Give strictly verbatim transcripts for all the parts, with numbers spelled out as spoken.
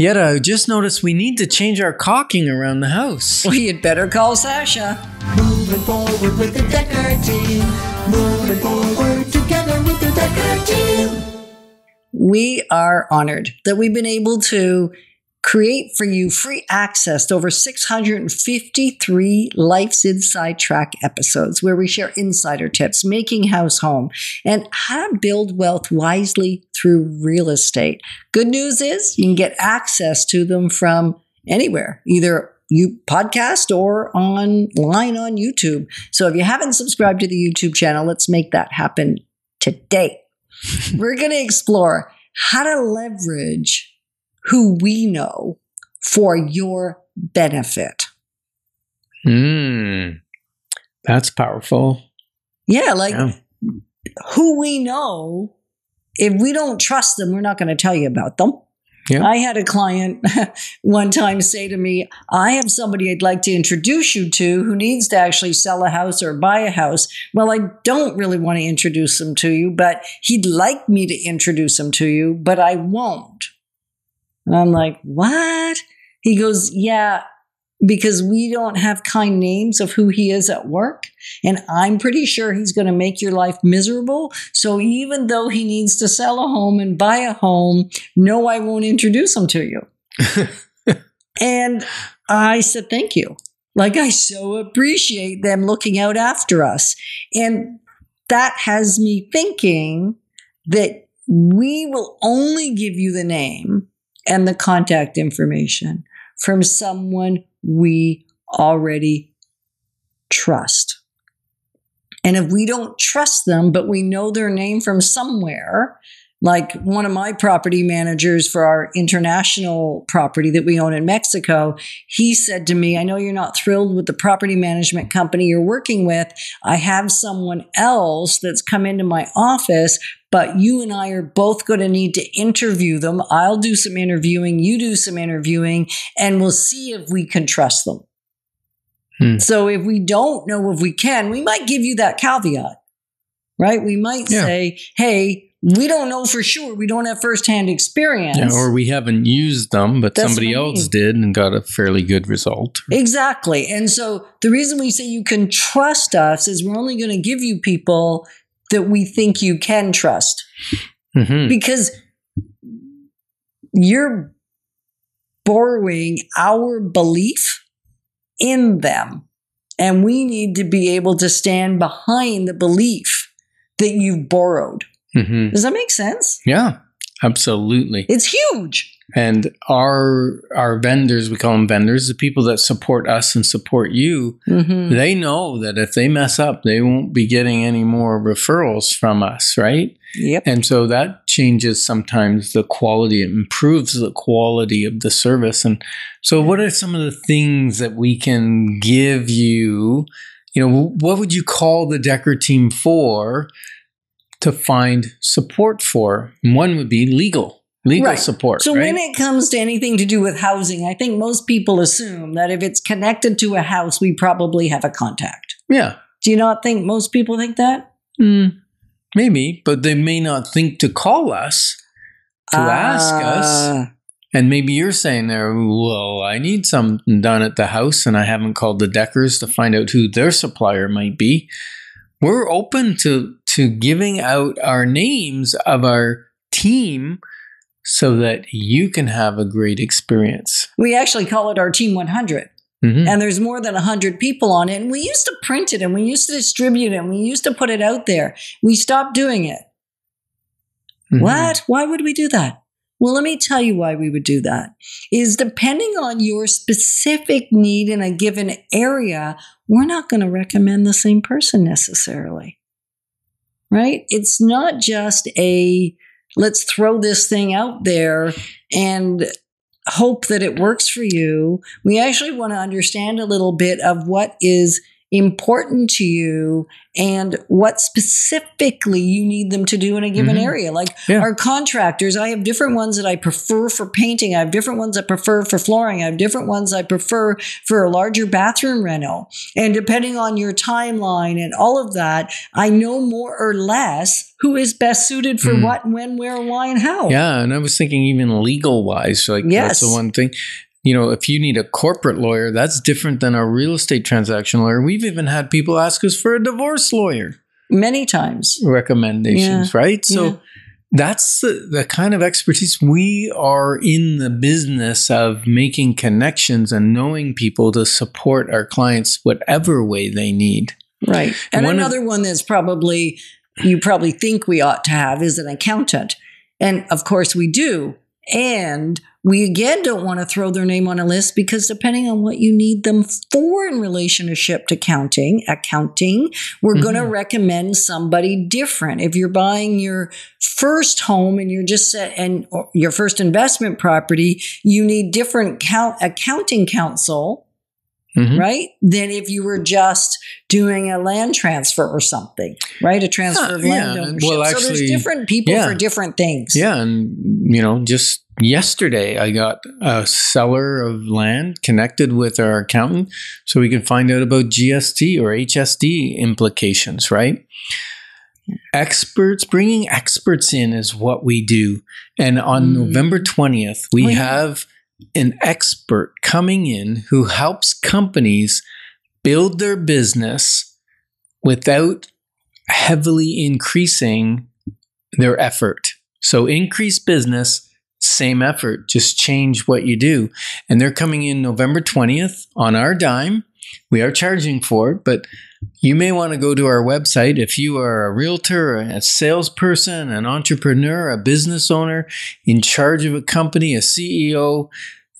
Yetta, I just noticed we need to change our caulking around the house. Well, you'd better call Sasha. Moving forward with the Dekker team. Moving forward together with the Dekker team. We are honored that we've been able to create for you free access to over six hundred fifty-three Life's Inside Track episodes where we share insider tips, making house home, and how to build wealth wisely through real estate. Good news is you can get access to them from anywhere, either you podcast or online on YouTube. So if you haven't subscribed to the YouTube channel, let's make that happen today. We're going to explore how to leverage who we know for your benefit. Mm, that's powerful. Yeah, like yeah. Who we know, if we don't trust them, we're not going to tell you about them. Yeah. I had a client one time say to me, I have somebody I'd like to introduce you to who needs to actually sell a house or buy a house. Well, I don't really want to introduce them to you, but he'd like me to introduce them to you, but I won't. And I'm like, what? He goes, yeah, because we don't have kind names of who he is at work. And I'm pretty sure he's going to make your life miserable. So even though he needs to sell a home and buy a home, no, I won't introduce him to you. And I said, thank you. Like, I so appreciate them looking out after us. And that has me thinking that we will only give you the name and the contact information from someone we already trust. And if we don't trust them, but we know their name from somewhere, like one of my property managers for our international property that we own in Mexico, he said to me, I know you're not thrilled with the property management company you're working with. I have someone else that's come into my office, but you and I are both going to need to interview them. I'll do some interviewing, you do some interviewing, and we'll see if we can trust them. Hmm. So if we don't know if we can, we might give you that caveat, right? We might yeah. say, hey, we don't know for sure. We don't have firsthand experience. Yeah, or we haven't used them, but That's somebody what I mean. else did and got a fairly good result. Exactly. And so the reason we say you can trust us is we're only going to give you people that we think you can trust. Mm-hmm. Because you're borrowing our belief in them. And we need to be able to stand behind the belief that you've borrowed. Mm-hmm. Does that make sense? Yeah, absolutely. It's huge. And our our vendors, we call them vendors, the people that support us and support you, mm-hmm. they know that if they mess up, they won't be getting any more referrals from us, right? Yep. And so that changes sometimes the quality. It improves the quality of the service. And so what are some of the things that we can give you? You know, what would you call the Dekker team for? To find support for. One would be legal, legal right. support. So right? when it comes to anything to do with housing, I think most people assume that if it's connected to a house, we probably have a contact. Yeah. Do you not think most people think that? Mm, maybe, but they may not think to call us, to uh, ask us. And maybe you're saying there, well, I need something done at the house and I haven't called the Dekkers to find out who their supplier might be. We're open to to giving out our names of our team so that you can have a great experience. We actually call it our Team one hundred. Mm-hmm. And there's more than one hundred people on it. And we used to print it and we used to distribute it and we used to put it out there. We stopped doing it. Mm-hmm. What? Why would we do that? Well, let me tell you why we would do that. Is depending on your specific need in a given area, we're not going to recommend the same person necessarily. Right? It's not just a, let's throw this thing out there and hope that it works for you. We actually want to understand a little bit of what is important to you and what specifically you need them to do in a given mm-hmm. area. Like yeah. our contractors, I have different ones that I prefer for painting. I have different ones I prefer for flooring. I have different ones I prefer for a larger bathroom reno. And depending on your timeline and all of that, I know more or less who is best suited for mm. what, when, where, why, and how. Yeah. And I was thinking even legal wise, like yes. that's the one thing. You know, if you need a corporate lawyer, that's different than a real estate transaction lawyer. We've even had people ask us for a divorce lawyer. Many times. Recommendations, yeah. right? So yeah. that's the, the kind of expertise. We are in the business of making connections and knowing people to support our clients whatever way they need. Right. And, and one another of, one that's probably, you probably think we ought to have is an accountant. And of course we do. And we again don't want to throw their name on a list because depending on what you need them for in relationship to counting, accounting, we're mm-hmm. going to recommend somebody different. If you're buying your first home and you're just set and or your first investment property, you need different count, accounting counsel, mm-hmm. right? Than if you were just doing a land transfer or something, right? A transfer huh, of land yeah. ownership. Well, actually, so there's different people yeah. for different things. Yeah, and you know, just yesterday I got a seller of land connected with our accountant so we can find out about G S T or H S D implications, right? Experts, bringing experts in is what we do. And on mm. November twentieth, we oh, yeah. have an expert coming in who helps companies build their business without heavily increasing their effort. So increase business, same effort, just change what you do. And they're coming in November twentieth on our dime. We are charging for it, but you may want to go to our website. If you are a realtor, a salesperson, an entrepreneur, a business owner, in charge of a company, a C E O,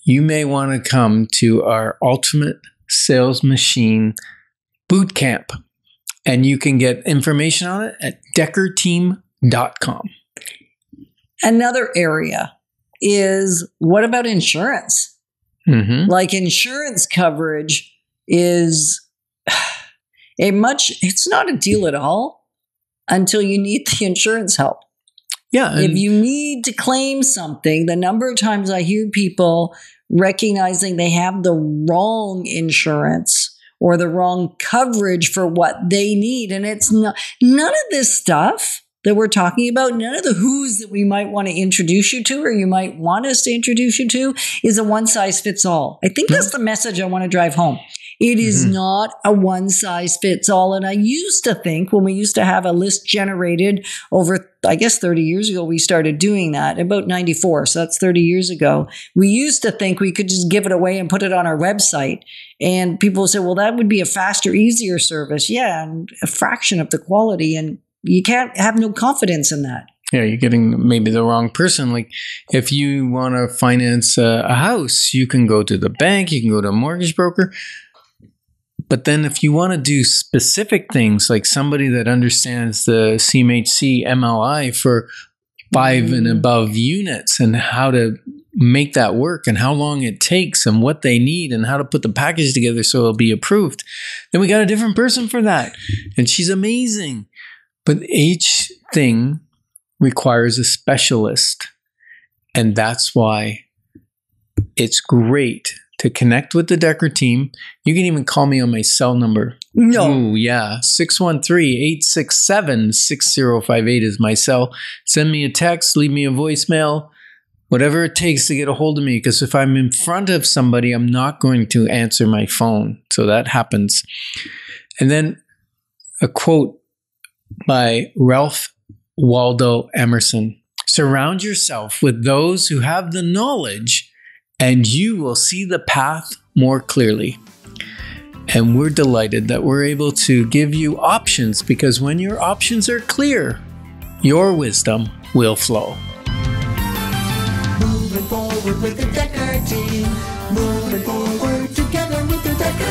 you may want to come to our Ultimate Sales Machine Bootcamp. And you can get information on it at dekker team dot com. Another area is, what about insurance? Mm-hmm. Like insurance coverage is a much, it's not a deal at all until you need the insurance help. Yeah. If you need to claim something, the number of times I hear people recognizing they have the wrong insurance or the wrong coverage for what they need. And it's not, none of this stuff that we're talking about, none of the who's that we might want to introduce you to or you might want us to introduce you to is a one size fits all. I think that's the message I want to drive home. It is mm-hmm. not a one size fits all. And I used to think when we used to have a list generated over, I guess, thirty years ago, we started doing that about ninety-four. So that's thirty years ago. We used to think we could just give it away and put it on our website. And people said, well, that would be a faster, easier service. Yeah. And a fraction of the quality. And you can't have no confidence in that. Yeah, you're getting maybe the wrong person. Like if you want to finance a, a house, you can go to the bank, you can go to a mortgage broker. But then if you want to do specific things, like somebody that understands the C M H C M L I for five mm-hmm. and above units and how to make that work and how long it takes and what they need and how to put the package together so it'll be approved, then we got a different person for that. And she's amazing. But each thing requires a specialist. And that's why it's great to connect with the Dekker team. You can even call me on my cell number. No. Ooh, yeah. six one three, eight six seven, six zero five eight is my cell. Send me a text, leave me a voicemail, whatever it takes to get a hold of me. Because if I'm in front of somebody, I'm not going to answer my phone. So that happens. And then a quote by Ralph Waldo Emerson. Surround yourself with those who have the knowledge and you will see the path more clearly. And we're delighted that we're able to give you options, because when your options are clear, your wisdom will flow. Moving forward with the Dekker team. Moving forward together with the Dekker team.